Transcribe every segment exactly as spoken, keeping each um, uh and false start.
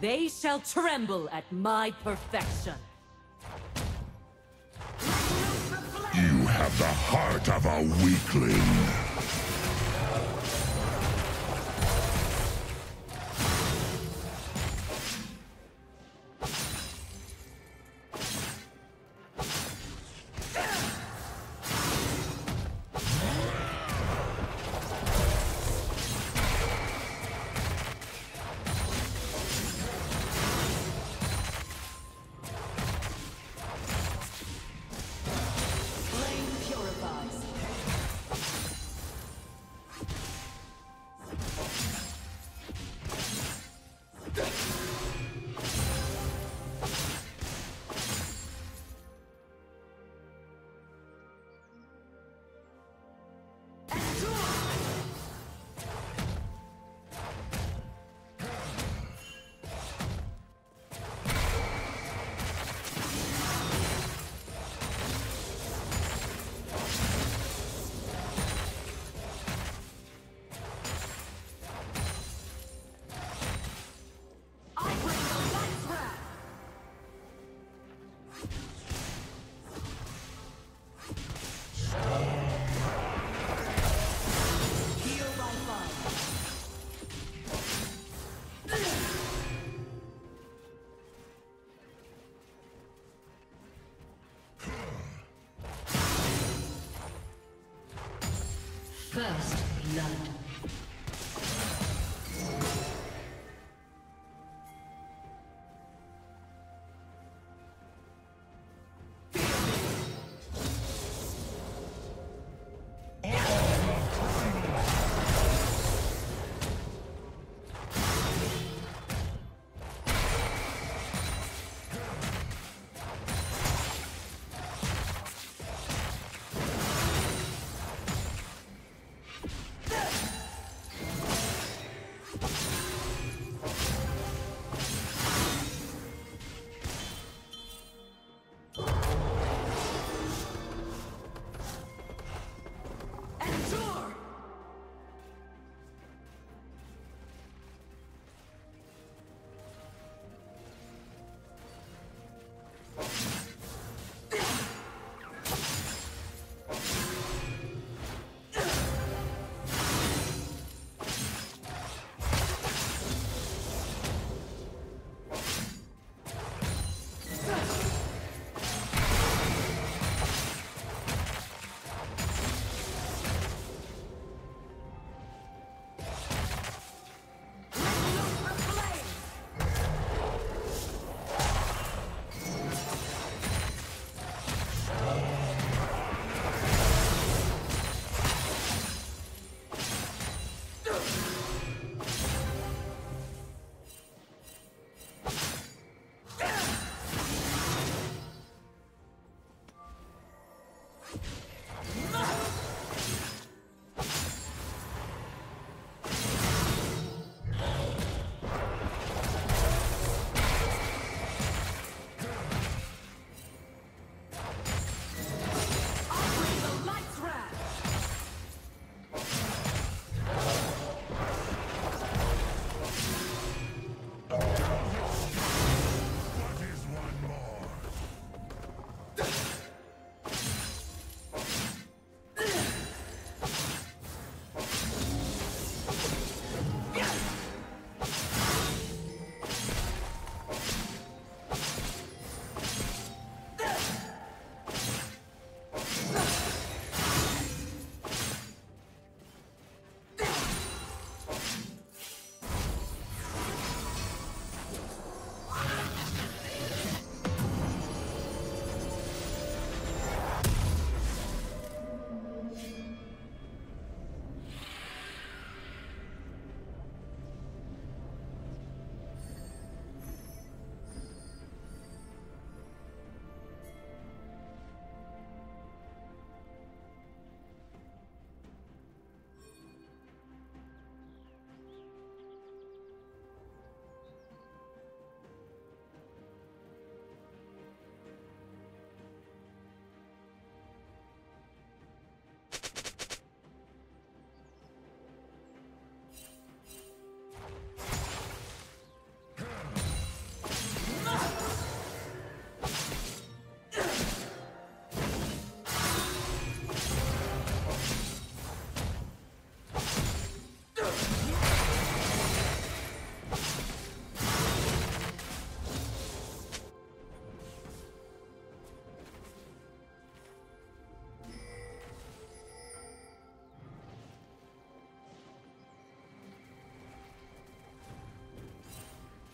They shall tremble at my perfection. You have the heart of a weakling.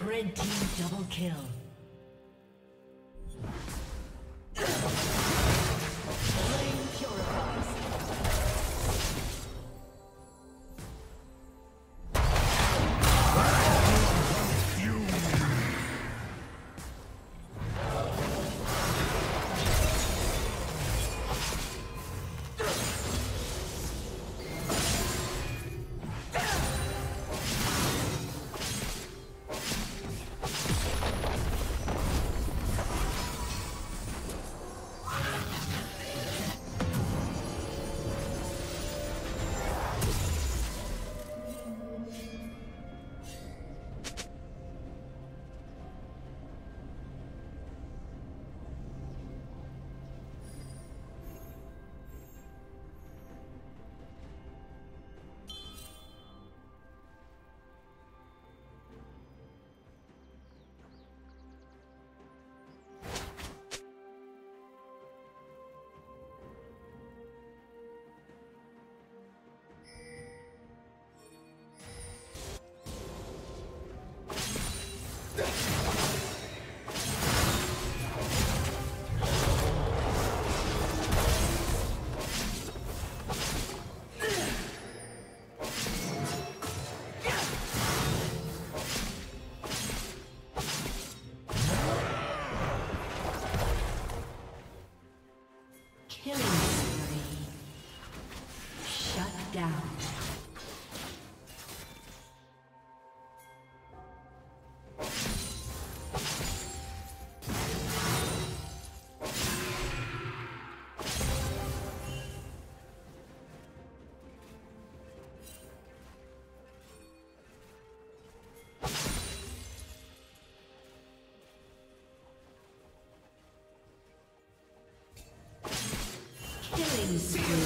Red team double kill. Killing spree.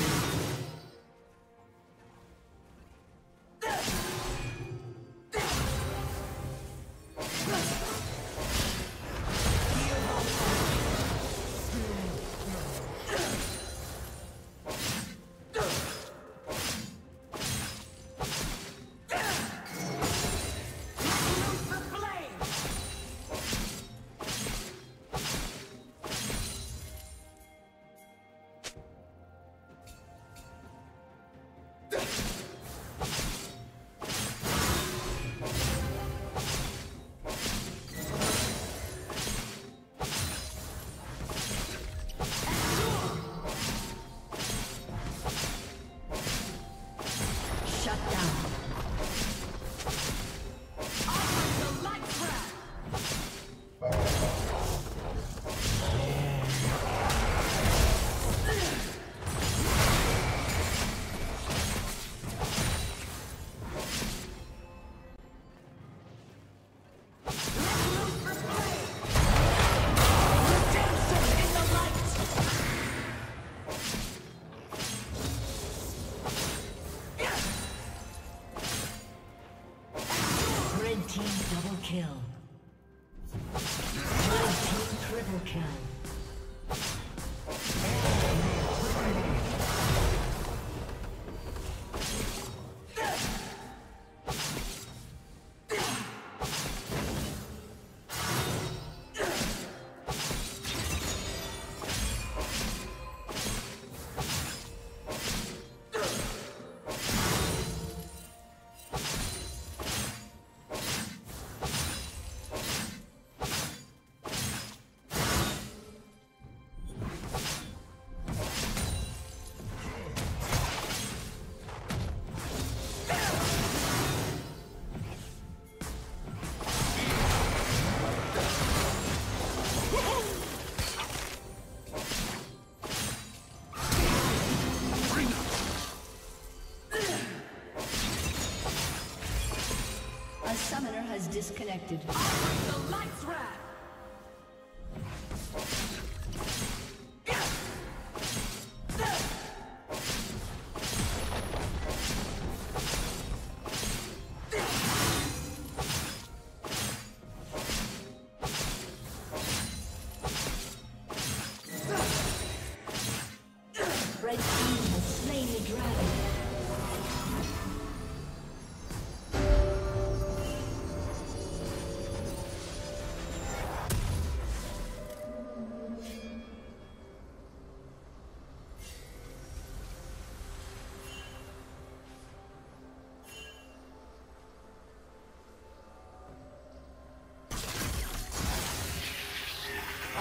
disconnected. The lights wrap.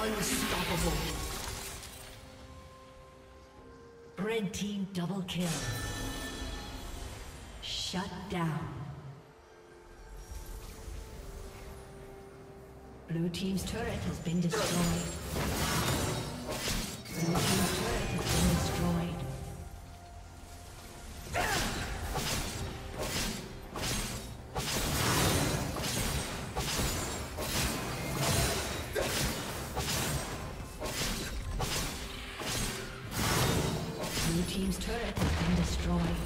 Unstoppable. Red team double kill. Shut down. Blue team's turret has been destroyed. Blue team's turret has been destroyed.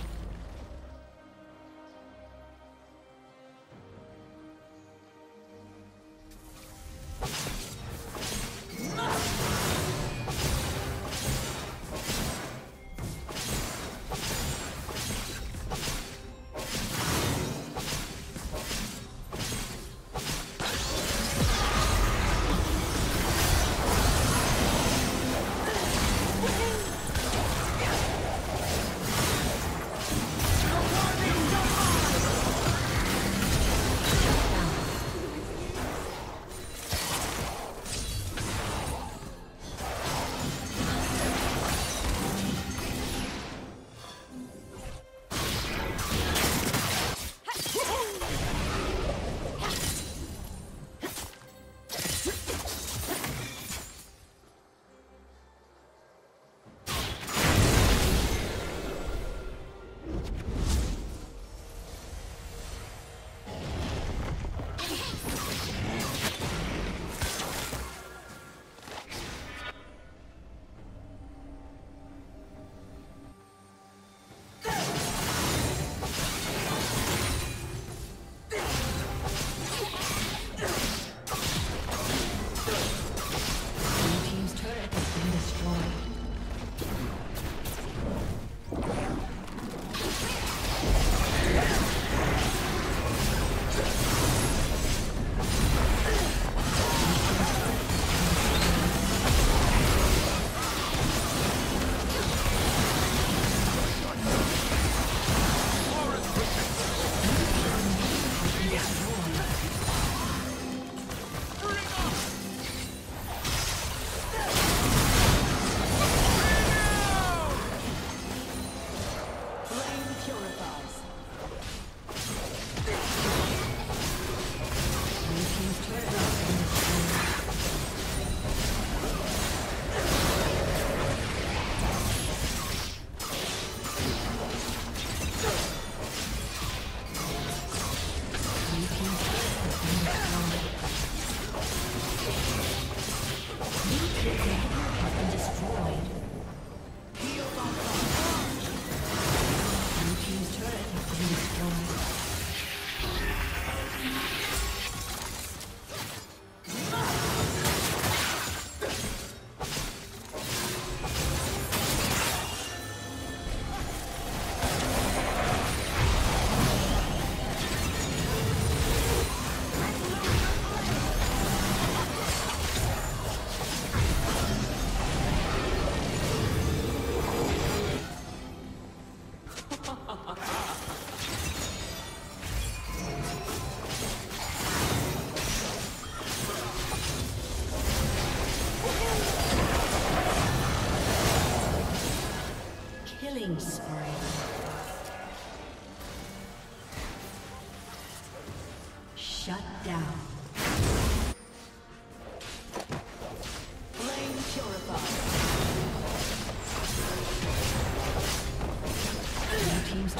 Team's